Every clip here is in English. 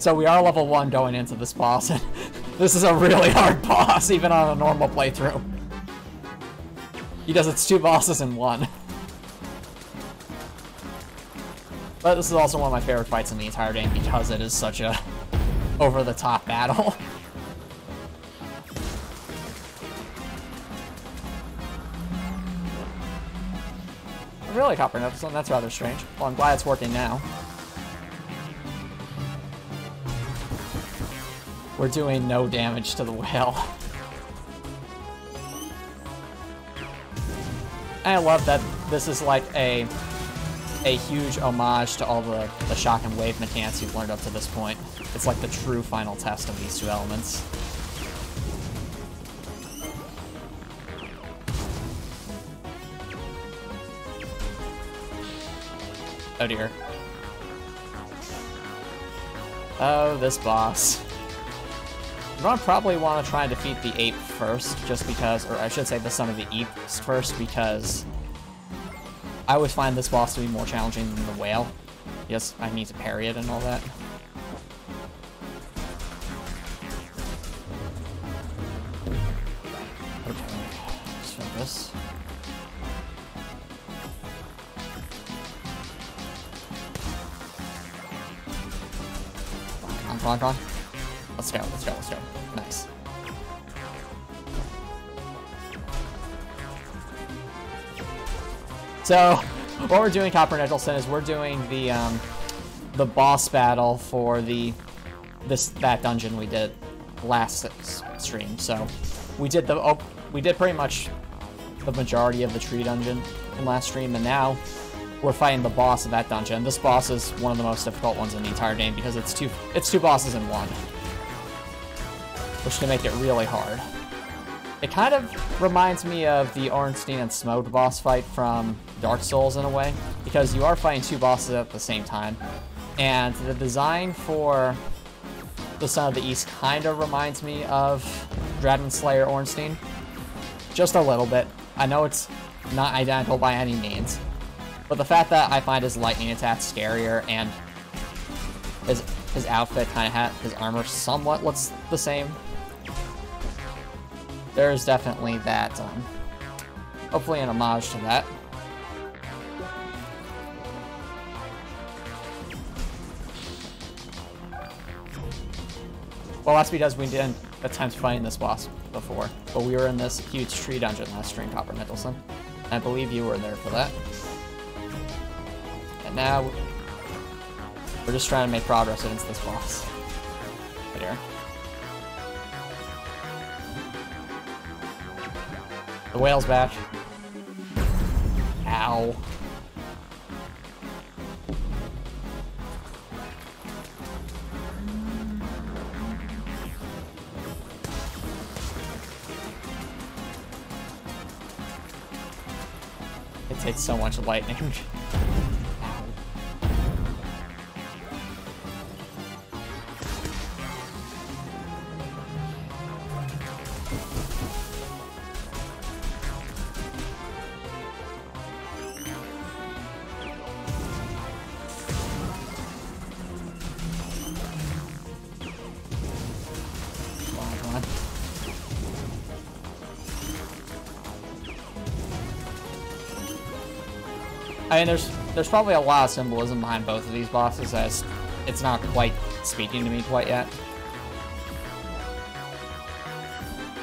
So we are level 1 going into this boss, and this is a really hard boss, even on a normal playthrough. He does its 2 bosses in one. But this is also one of my favorite fights in the entire game because it is such a over-the-top battle. I really copper noticed something, that's rather strange. Well, I'm glad it's working now. We're doing no damage to the whale. And I love that this is like a huge homage to all the shock and wave mechanics you've learned up to this point. It's like the true final test of these two elements. Oh dear. Oh, this boss. I'm gonna probably want to try and defeat the ape first, just because, or I should say the Son of the East first, because I always find this boss to be more challenging than the whale. Yes, I need to parry it and all that. Okay, let's try this. Come on. Let's go. Nice. So, what we're doing, Copper Nicholson, is we're doing the boss battle for that dungeon we did last stream. So, we did pretty much the majority of the tree dungeon in last stream, and now we're fighting the boss of that dungeon. This boss is one of the most difficult ones in the entire game because it's two bosses in one, which can make it really hard. It kind of reminds me of the Ornstein and Smough boss fight from Dark Souls in a way, because you are fighting two bosses at the same time. And the design for the Son of the East kind of reminds me of Dragon Slayer Ornstein, just a little bit. I know it's not identical by any means, but the fact that I find his lightning attack scarier and his outfit kind of had his armor somewhat looks the same. There's definitely that, hopefully an homage to that. Well, that's because we didn't attempt fighting this boss before, but we were in this huge tree dungeon last stream, Copper Nicholson. I believe you were there for that. And now we're just trying to make progress against this boss. Right here. The whale's back. Ow. It takes so much lightning. Ow. I mean, there's probably a lot of symbolism behind both of these bosses, as it's not quite speaking to me quite yet.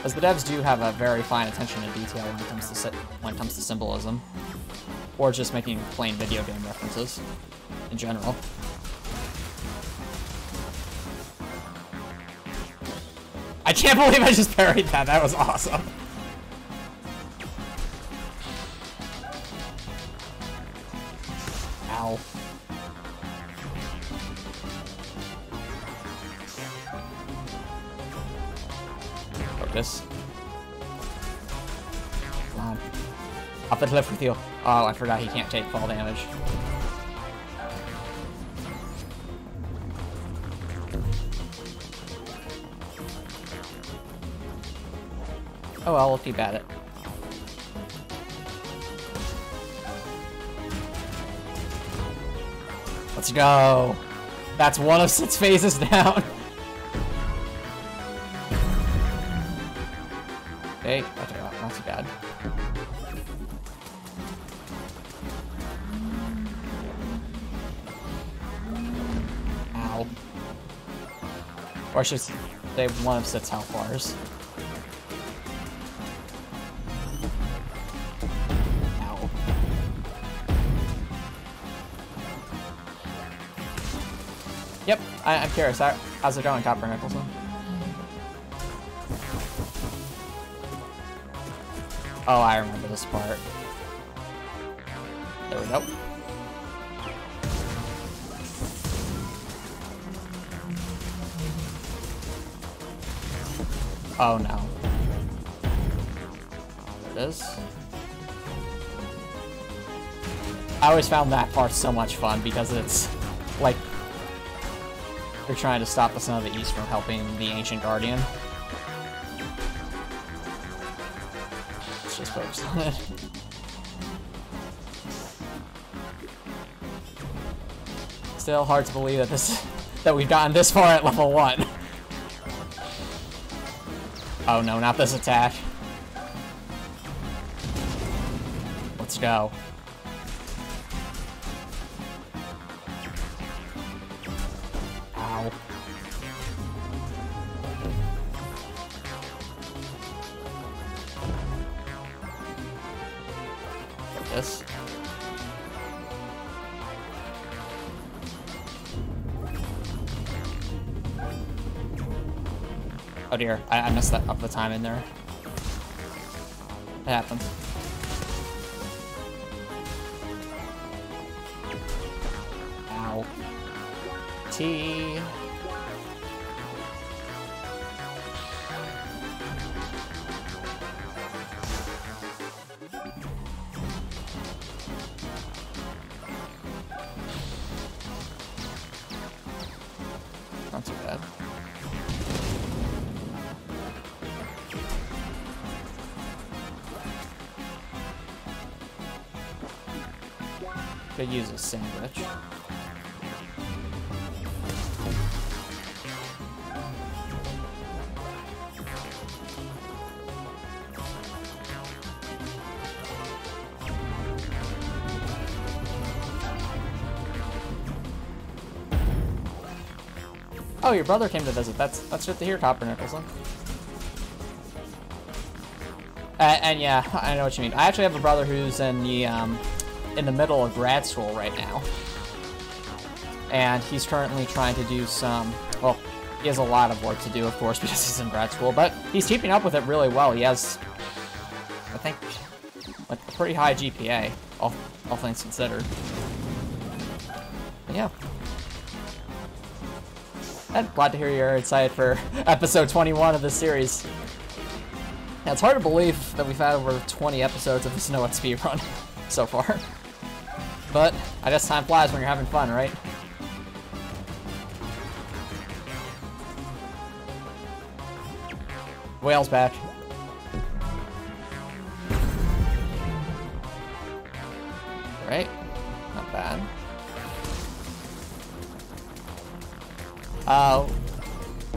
As the devs do have a very fine attention to detail when it comes to symbolism, or just making plain video game references in general. I can't believe I just parried that. That was awesome. Ow. Focus. Come on. Up the cliff with you. Oh, I forgot he can't take fall damage. Oh well, if you bat it. Let's go! That's one of 6 phases down. Hey, okay, not too bad. Ow. Or I should say one of 6 health bars. Yep, I'm curious. How's it going, Copper Nicholson? Oh, I remember this part. There we go. Oh no. There it is. I always found that part so much fun because it's like they're trying to stop the Son of the East from helping the Ancient Guardian. Let's just focus on it. Still hard to believe that we've gotten this far at level 1. Oh no, not this attack. Let's go. Oh dear, I messed that up the time in there. It happens. Ow. T. Not too bad. Could use a sandwich. Oh, your brother came to visit. That's good to hear, Copper Nicholson. And yeah, I know what you mean. I actually have a brother who's in the middle of grad school right now, and he's currently trying to do some, well, he has a lot of work to do, of course, because he's in grad school, but he's keeping up with it really well. He has, I think, like a pretty high GPA, all things considered. But yeah, and glad to hear you're excited for episode 21 of this series. Now, it's hard to believe that we've had over 20 episodes of this No XP run so far. But I guess time flies when you're having fun, right? Whale's back. Right? Not bad.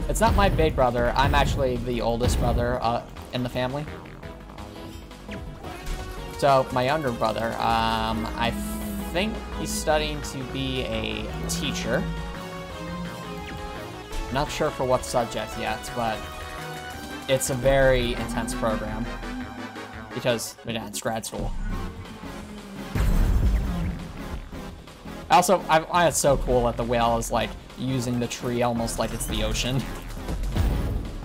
It's not my big brother. I'm actually the oldest brother in the family. So my younger brother, I think he's studying to be a teacher. Not sure for what subject yet, but it's a very intense program because, yeah, it's grad school. Also, I find it so cool that the whale is like using the tree almost like it's the ocean,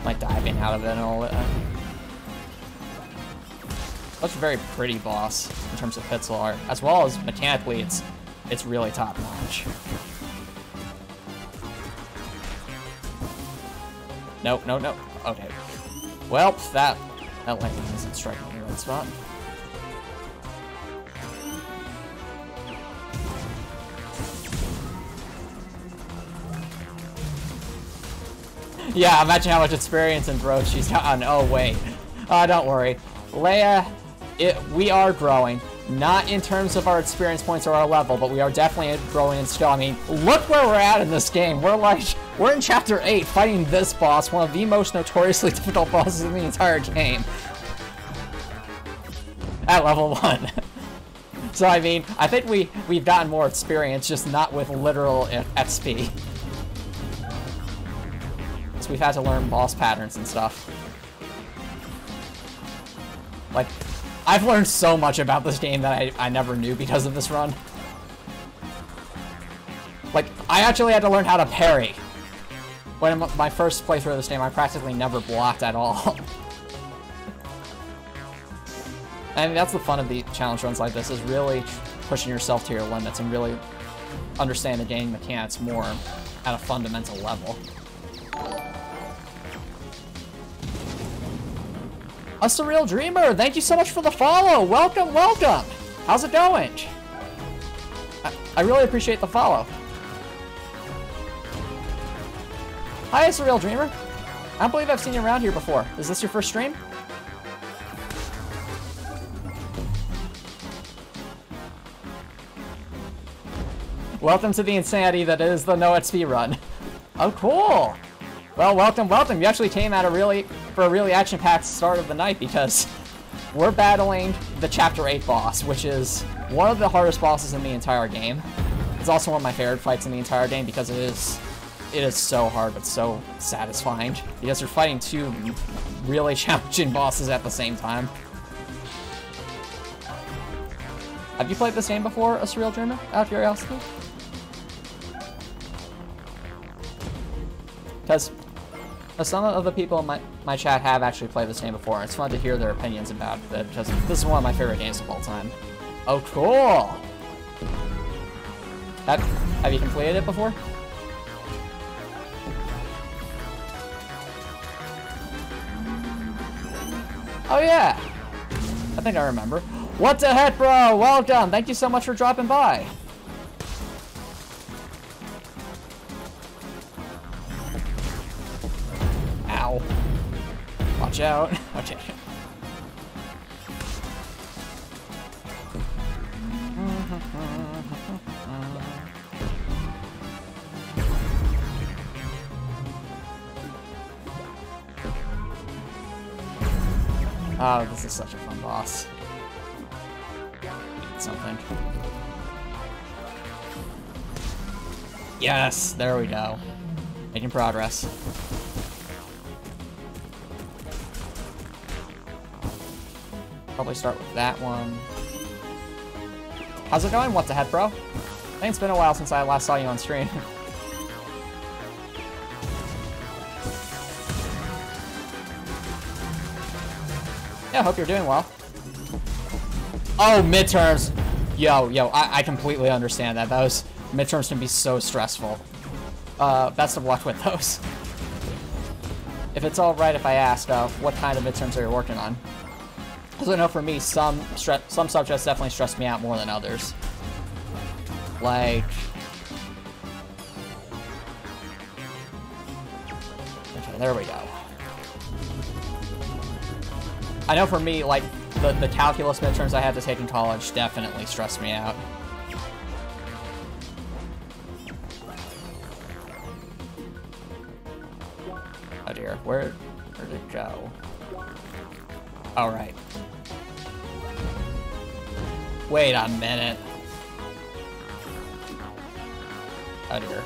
like diving out of it and all that. Such a very pretty boss in terms of pixel art, as well as mechanically, it's really top notch. Nope, no, no. Okay. Well, that lightning isn't striking me in the right spot. Yeah, imagine how much experience and growth she's gotten. Oh wait. Don't worry, Leia. We are growing. Not in terms of our experience points or our level, but we are definitely growing in skill. I mean, look where we're at in this game. We're in Chapter 8 fighting this boss, one of the most notoriously difficult bosses in the entire game. At level 1. So, I mean, I think we've gotten more experience, just not with literal XP. So we've had to learn boss patterns and stuff. Like, I've learned so much about this game that I never knew because of this run. Like, I actually had to learn how to parry. When my first playthrough of this game, I practically never blocked at all. I mean, that's the fun of the challenge runs like this, is really pushing yourself to your limits and really understand the game mechanics more at a fundamental level. A Surreal Dreamer, thank you so much for the follow! Welcome, welcome! How's it going? I really appreciate the follow. Hi, Surreal Dreamer. I don't believe I've seen you around here before. Is this your first stream? Welcome to the insanity that is the no XP run. Oh, cool! Well, welcome, welcome. You actually came at a really action-packed start of the night, because we're battling the Chapter 8 boss, which is one of the hardest bosses in the entire game. It's also one of my favorite fights in the entire game because it is so hard but so satisfying, because you're fighting two really challenging bosses at the same time. Have you played this game before, A Surreal Dreamer, out of curiosity? Because some of the people in my chat have actually played this game before. It's fun to hear their opinions about it, because this is one of my favorite games of all time. Oh, cool! Have you completed it before? Oh, yeah! I think I remember. What the heck, bro? Well done! Thank you so much for dropping by! Watch out. Okay. Oh, this is such a fun boss. Something. Yes, there we go. Making progress. Probably start with that one. How's it going? What the heck, bro? I think it's been a while since I last saw you on stream. Yeah, hope you're doing well. Oh, midterms! Yo, I completely understand that. Those midterms can be so stressful. Best of luck with those. If it's alright if I ask, what kind of midterms are you working on? Because I know for me, some subjects definitely stress me out more than others. Like, okay, there we go. I know for me, like, the calculus midterms I had to take in college definitely stressed me out. Oh dear, where did it go? All right. Wait a minute. Oh dear.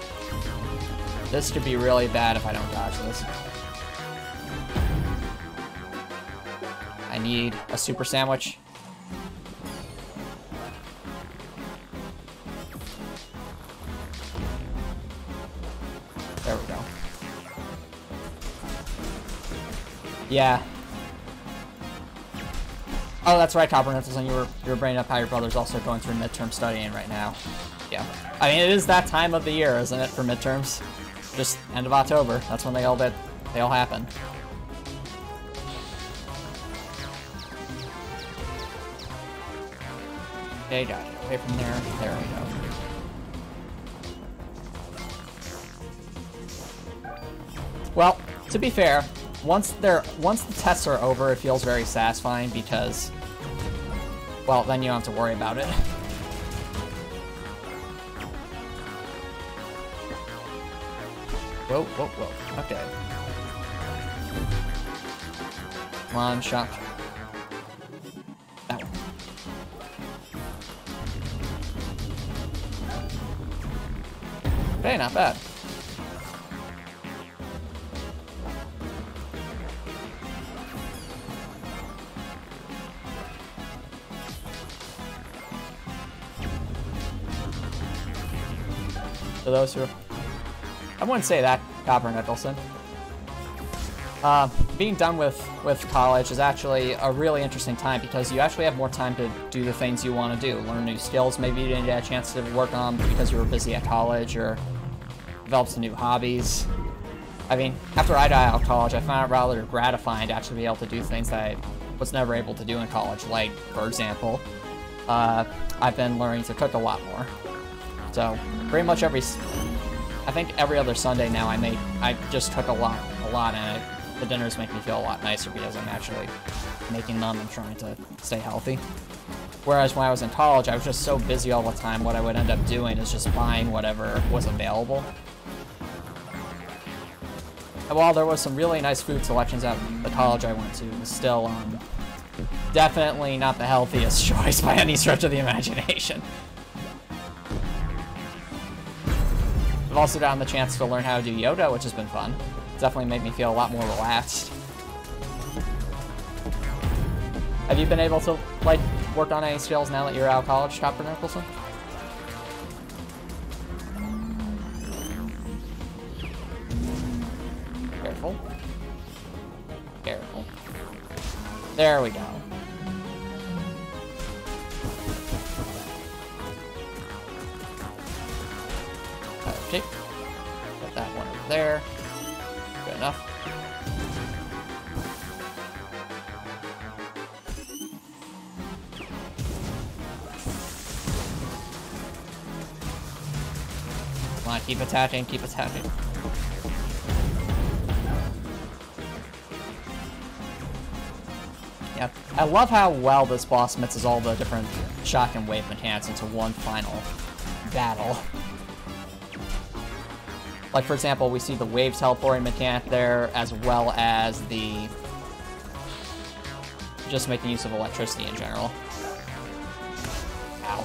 This could be really bad if I don't dodge this. I need a super sandwich. There we go. Yeah. Oh, that's right, Copper Nipples, and you were bringing up how your brother's also going through midterm studying right now. Yeah. I mean, it is that time of the year, isn't it, for midterms? Just end of October. That's when they all happen. Okay, got it. Away from there. There we go. Well, to be fair, once the tests are over, it feels very satisfying because, well, then you don't have to worry about it. Whoa, whoa, whoa. Okay. Come on, shock. That one. Hey, not bad. For those who are... I wouldn't say that, Copper Nicholson. Being done with college is actually a really interesting time because you actually have more time to do the things you want to do. Learn new skills maybe you didn't get a chance to work on because you were busy at college, or develop some new hobbies. I mean, after I got out of college, I found it rather gratifying to actually be able to do things that I was never able to do in college. Like, for example, I've been learning to cook a lot more. So, pretty much every... I think every other Sunday now I just cook a lot, and the dinners make me feel a lot nicer because I'm actually making them and trying to stay healthy. Whereas when I was in college, I was just so busy all the time, what I would end up doing is just buying whatever was available. And while there was some really nice food selections at the college I went to, it was still definitely not the healthiest choice by any stretch of the imagination. I've also gotten the chance to learn how to do yoga, which has been fun. It's definitely made me feel a lot more relaxed. Have you been able to, like, work on any skills now that you're out of college, Copper Nicholson? Careful. Careful. There we go. Okay, got that one over there. Good enough. Come on, keep attacking, keep attacking. Yeah, I love how well this boss mixes all the different shock and wave mechanics into one final battle. Like, for example, we see the wave teleporting mechanic there, as well as the... just making use of electricity in general. Ow.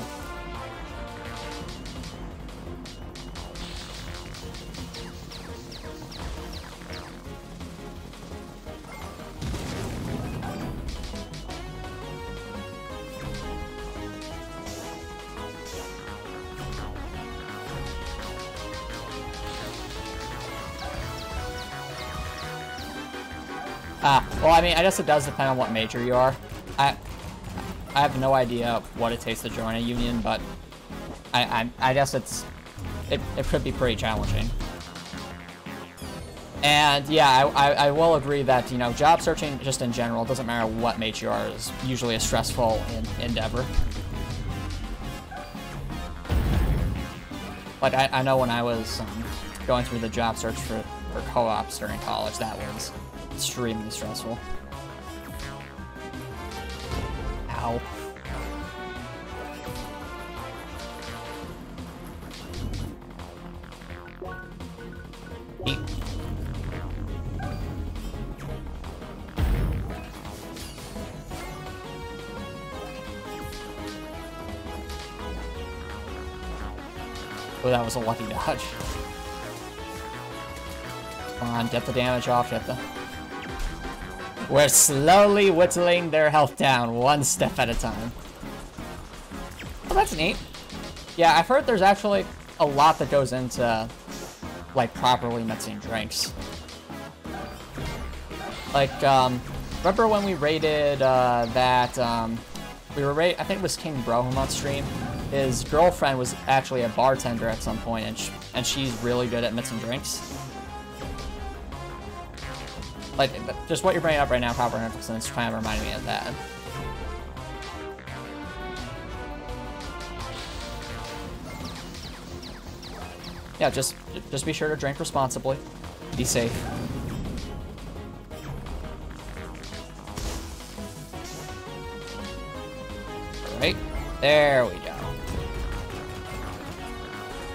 Well, I mean, I guess it does depend on what major you are. I have no idea what it takes to join a union, but I guess it could be pretty challenging. And yeah, I will agree that, you know, job searching just in general, doesn't matter what major you are, is usually a stressful endeavor. Like, I know when I was going through the job search for co-ops during college, that was extremely stressful. Ow. Eat. Oh, that was a lucky dodge. Come on, get the damage off, get the... We're slowly whittling their health down, one step at a time. Well, that's neat. Yeah, I've heard there's actually a lot that goes into, like, properly mixing drinks. Like, remember when we raided I think it was King Brohom on stream. His girlfriend was actually a bartender at some point, and she's really good at mixing drinks. Like, just what you're bringing up right now, Copper Nicholson, is kind of reminding me of that. Yeah, just be sure to drink responsibly. Be safe. All right. Hey, there we go.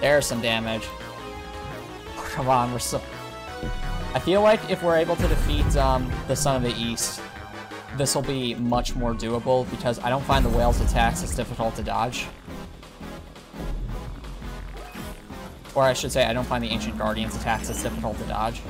There's some damage. Come on, we're so... I feel like if we're able to defeat the Son of the East, this will be much more doable, because I don't find the whale's attacks as difficult to dodge. Or I should say, I don't find the Ancient Guardian's attacks as difficult to dodge.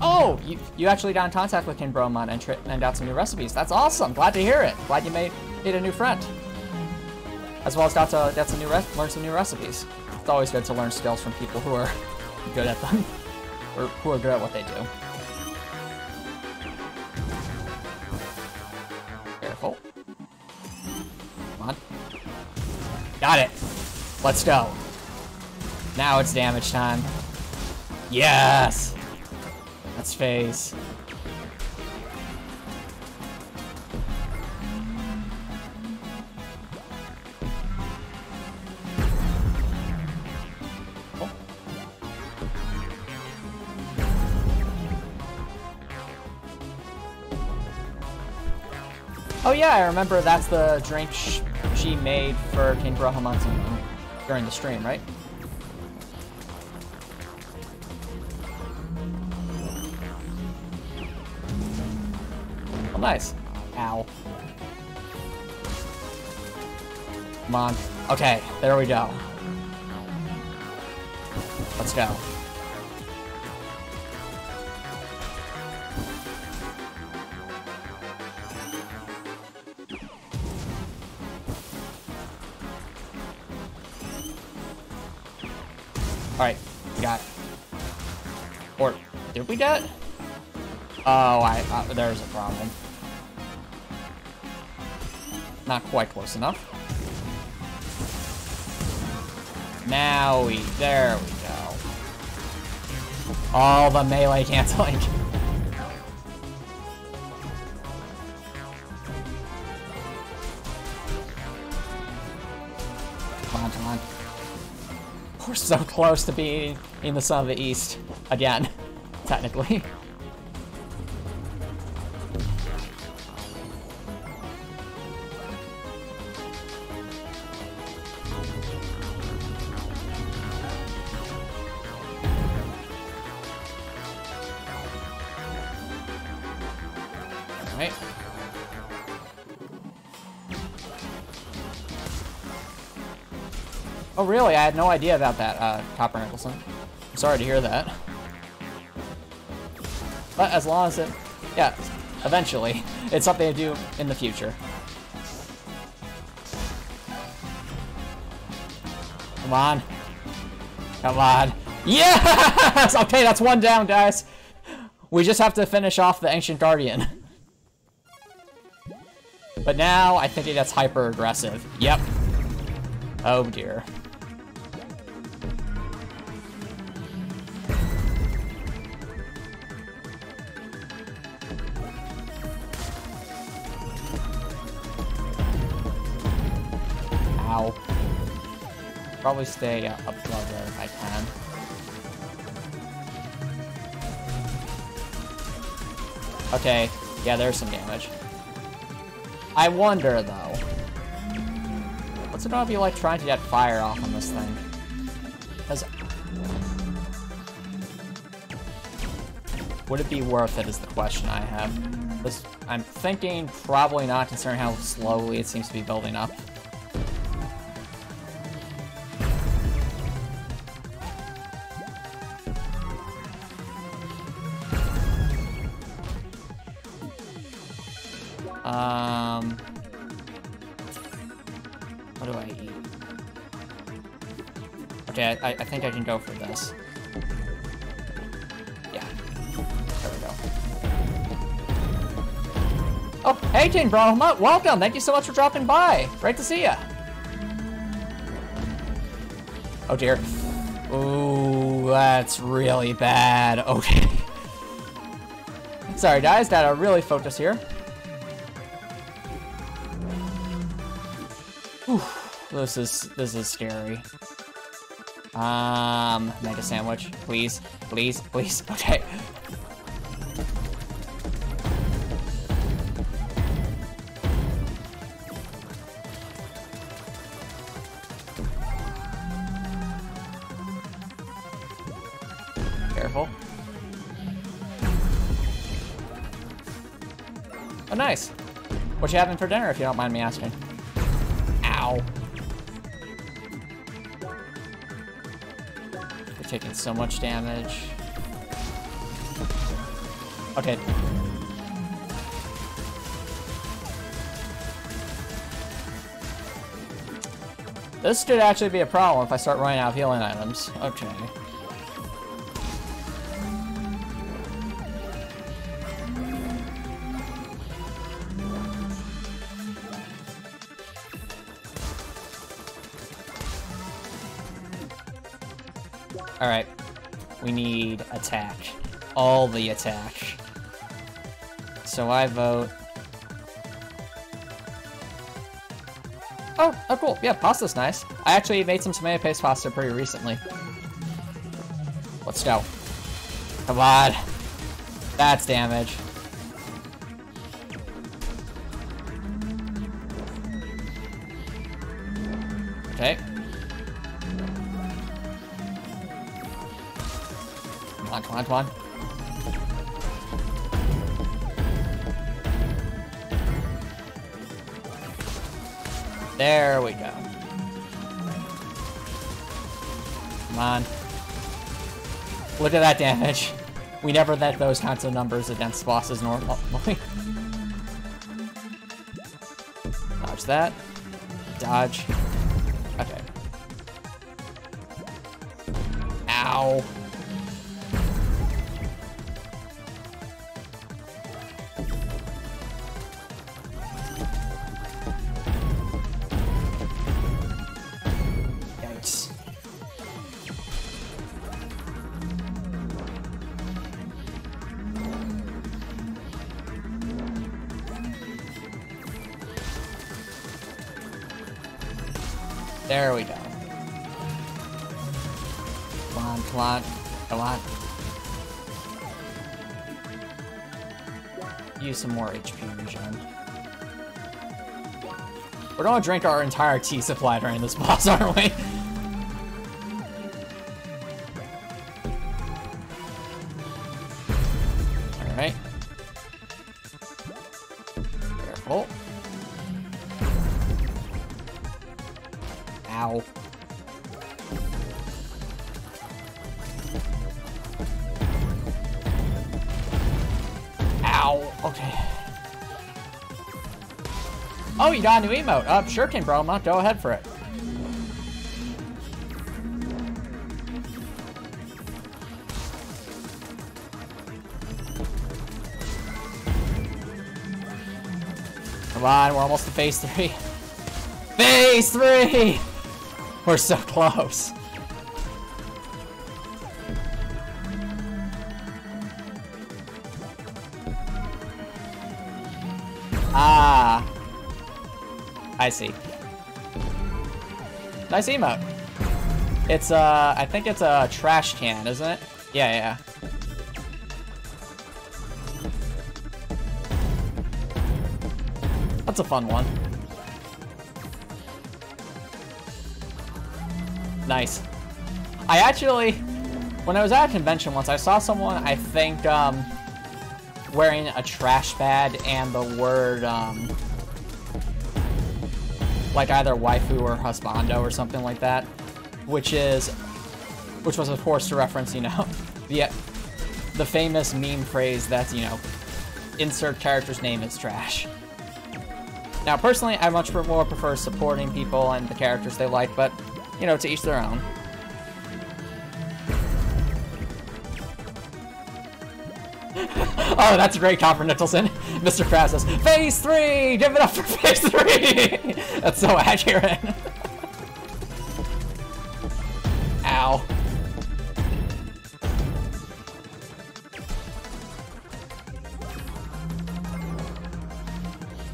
Oh, you actually got in contact with King Brohom and got some new recipes. That's awesome. Glad to hear it. Glad you made a new friend. As well as got some new learn some new recipes. It's always good to learn skills from people who are good at them, or who are good at what they do. Careful. Come on. Got it. Let's go. Now it's damage time. Yes. Let's phase. Oh. Oh yeah, I remember that's the drink she made for King Brohom during the stream, right? Nice. Ow. Come on. Okay, there we go. Let's go. Alright, we got it. Or, did we get it? Oh, there's a problem. Not quite close enough. Now there we go. All the melee canceling. Come on, come on. We're so close to being in the Son of the East again, technically. Right. Oh really? I had no idea about that, Copper Nicholson. I'm sorry to hear that. But as long as it, yeah, eventually, it's something to do in the future. Come on. Come on. Yes! Okay, that's one down, guys. We just have to finish off the Ancient Guardian. But now, I think it gets hyper-aggressive. Yep. Oh, dear. Ow. Probably stay up above there if I can. Okay. Yeah, there's some damage. I wonder, though, what's it gonna be like trying to get fire off on this thing? Because would it be worth it is the question I have. This, I'm thinking probably not, considering how slowly it seems to be building up. What do I eat? Okay, I think I can go for this. Yeah. There we go. Oh, hey, King Brohom, welcome! Thank you so much for dropping by. Great to see ya. Oh dear. Ooh, that's really bad. Okay. Sorry guys, gotta really focus here. Ooh, this is scary. Mega sandwich, please, please, please. Okay. Careful. Oh, nice. What you having for dinner, if you don't mind me asking? Ow. You're taking so much damage. Okay. This could actually be a problem if I start running out of healing items. Okay. Alright, we need attack. All the attack. So I vote... Oh, cool. Yeah, pasta's nice. I actually made some tomato paste pasta pretty recently. Let's go. Come on. That's damage. Okay. Come on, come on. There we go. Come on. Look at that damage. We never net those kinds of numbers against bosses normally. Dodge that. Dodge. Okay. Ow. There we go. Come on, come on, come on. Use some more HP regen. We're gonna drink our entire tea supply during this boss, aren't we? Alright. Careful. Ow. Ow. Okay. Oh, you got a new emote. Sure, King Brohom. Go ahead for it. Come on, we're almost to phase three. Phase three! We're so close. Ah. I see. Nice emote. It's I think it's a trash can, isn't it? Yeah, yeah. That's a fun one. Nice. I actually, when I was at a convention once, I saw someone, I think, wearing a trash bag and the word, like either waifu or husbando or something like that, which was of course to reference, you know, the famous meme phrase that's, you know, insert character's name is trash. Now, personally, I much more prefer supporting people and the characters they like, but you know, to each their own. Oh, that's great, Copper Nicholson. Mr. Krabs says, phase three! Give it up for phase three! That's so accurate.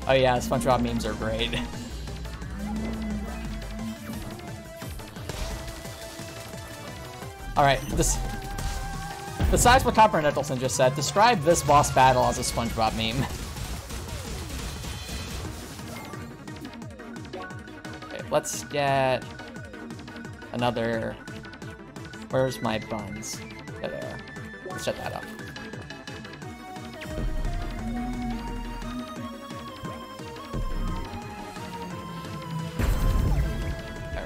Oh yeah, SpongeBob memes are great. Alright, this... Besides what Copper Nettleton just said, describe this boss battle as a SpongeBob meme. Okay, let's get... another... Where's my buns? They're there. Let's shut that up.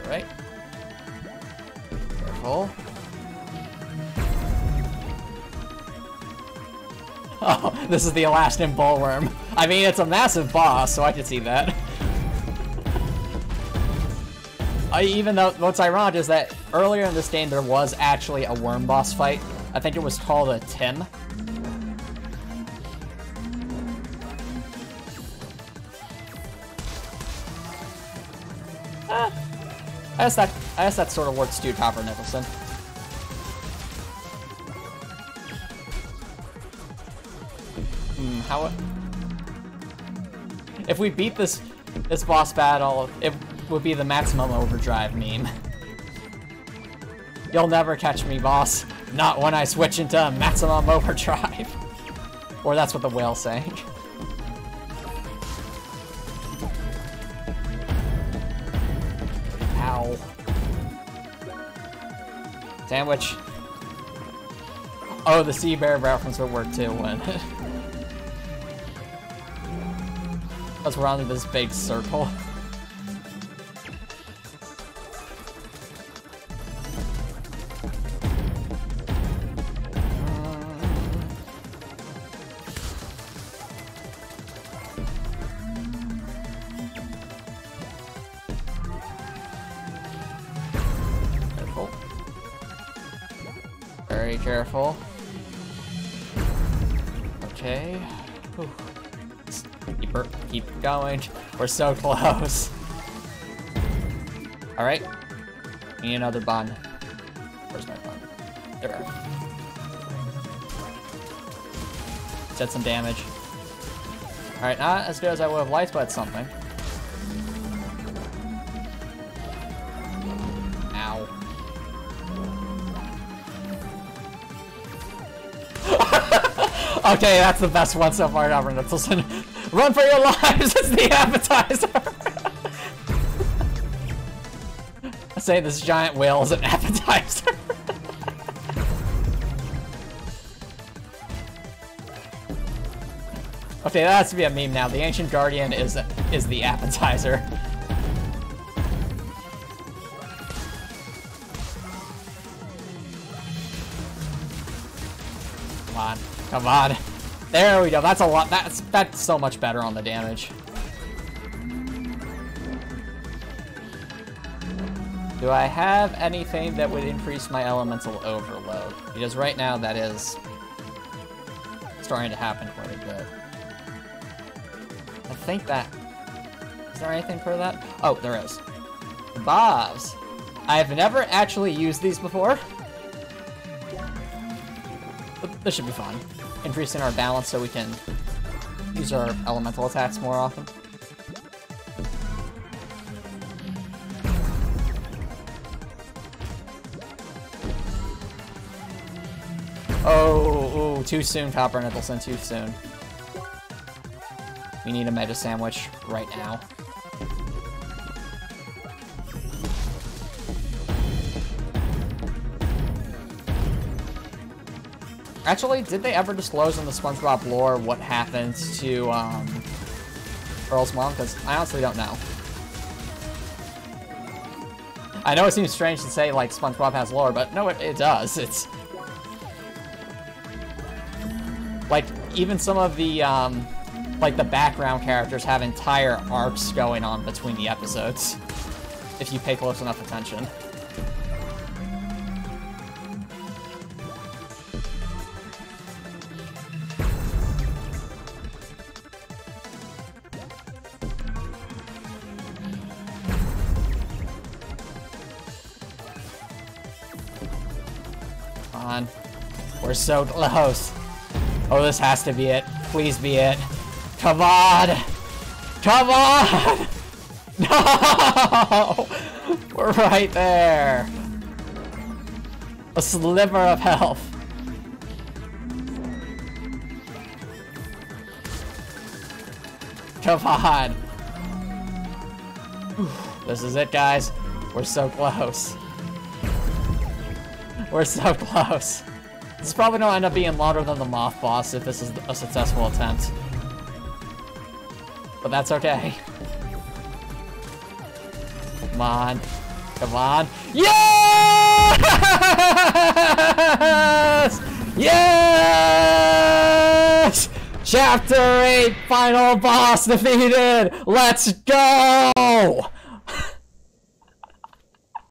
Alright. Careful. Oh, this is the Alaskan Bullworm. I mean, it's a massive boss, so I can see that. Even though, what's ironic is that earlier in this game, there was actually a worm boss fight. I think it was called a Tim. Ah, I guess that sort of works too, Copper Nicholson. How? If we beat this boss battle, it would be the maximum overdrive meme. You'll never catch me, boss. Not when I switch into maximum overdrive. Or that's what the whale's saying. Ow. Sandwich. Oh, the sea bear reference would work too, wouldn't it? Let's round into this big circle. Very careful. Okay. Whew. Keep going. We're so close. Alright. Need another bun. Where's my bun? There we are. Did some damage. Alright, not as good as I would have liked, but it's something. Okay, that's the best one so far, Albert Nicholson. Run for your lives! It's the appetizer! I say this giant whale is an appetizer. Okay, that has to be a meme now. The Ancient Guardian is the appetizer. Come on. There we go. That's a lot. That's so much better on the damage. Do I have anything that would increase my elemental overload? Because right now that is starting to happen quite a bit. I think that... Is there anything for that? Oh, there is. Bobs. I have never actually used these before. This should be fun. Increasing our balance so we can use our elemental attacks more often. Oh, too soon, Copper Nicholson, too soon. We need a mega sandwich right now. Actually, did they ever disclose in the SpongeBob lore what happens to Earl's mom? Because I honestly don't know. I know it seems strange to say, like, SpongeBob has lore, but no, it does. It's... like, even some of the, like, the background characters have entire arcs going on between the episodes, if you pay close enough attention. We're so close. Oh, this has to be it. Please be it. Come on! Come on! No! We're right there. A sliver of health. Come on. This is it, guys. We're so close. We're so close. This is probably gonna end up being louder than the moth boss if this is a successful attempt. But that's okay. Come on. Come on. Yes! Yes! Chapter 8 final boss defeated! Let's go!